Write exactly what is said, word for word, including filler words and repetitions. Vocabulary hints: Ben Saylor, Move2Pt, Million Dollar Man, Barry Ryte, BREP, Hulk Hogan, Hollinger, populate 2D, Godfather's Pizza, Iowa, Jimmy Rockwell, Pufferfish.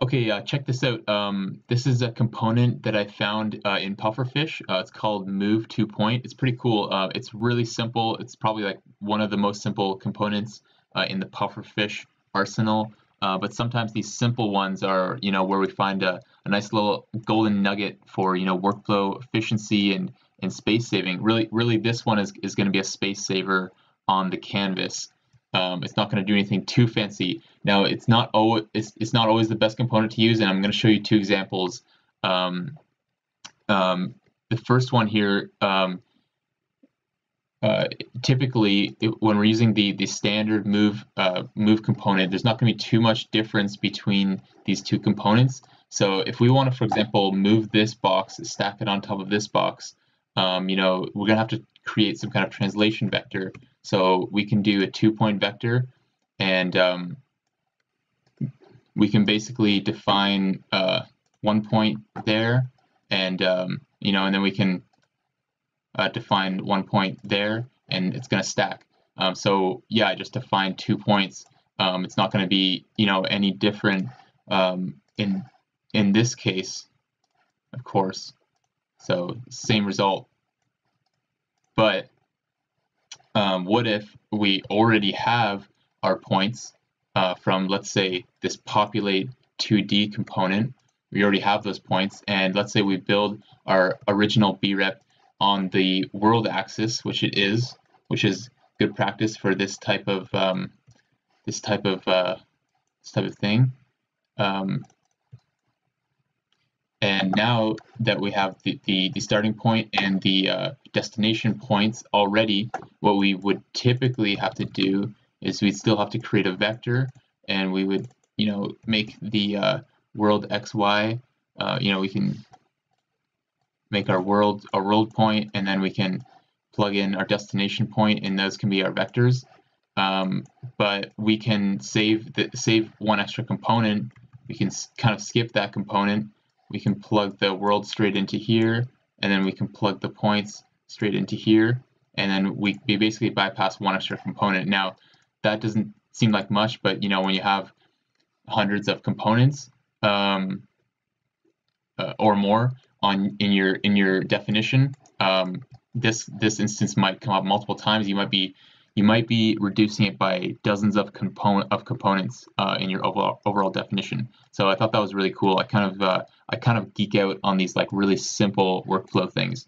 Okay, uh, check this out. Um, this is a component that I found uh, in Pufferfish. Uh, it's called Move two Point. It's pretty cool. Uh, it's really simple. It's probably like one of the most simple components uh, in the Pufferfish arsenal. Uh, but sometimes these simple ones are, you know, where we find a, a nice little golden nugget for, you know, workflow efficiency and and space saving. Really, really, this one is is going to be a space saver on the canvas. Um, it's not going to do anything too fancy. Now, it's not always it's, it's not always the best component to use, and I'm going to show you two examples. Um, um, the first one here, um, uh, typically it, when we're using the the standard move uh, move component, there's not going to be too much difference between these two components. So if we want to, for example, move this box, stack it on top of this box, um, you know, we're going to have to create some kind of translation vector. So we can do a two-point vector, and um, we can basically define uh, one point there, and um, you know, and then we can uh, define one point there, and it's going to stack. Um, so yeah, I just defined two points. Um, it's not going to be, you know, any different um, in in this case, of course. So same result, but. Um, what if we already have our points uh, from, let's say, this populate two D component? We already have those points, and let's say we build our original B REP on the world axis, which it is, which is good practice for this type of um, this type of uh, this type of thing. Um, and now that we have the, the, the starting point and the uh, destination points already, what we would typically have to do is we'd still have to create a vector, and we would, you know, make the uh, world X Y, uh, you know, we can make our world a world point, and then we can plug in our destination point, and those can be our vectors. Um, but we can save, the, save one extra component. We can kind of skip that component. We can plug the world straight into here, and then we can plug the points straight into here, and then we, we basically bypass one extra component. Now, that doesn't seem like much, but you know, when you have hundreds of components um, uh, or more on in your in your definition, um, this this instance might come up multiple times. You might be you might be reducing it by dozens of component of components uh, in your overall overall definition. So I thought that was really cool. I kind of uh, I kind of geek out on these like really simple workflow things.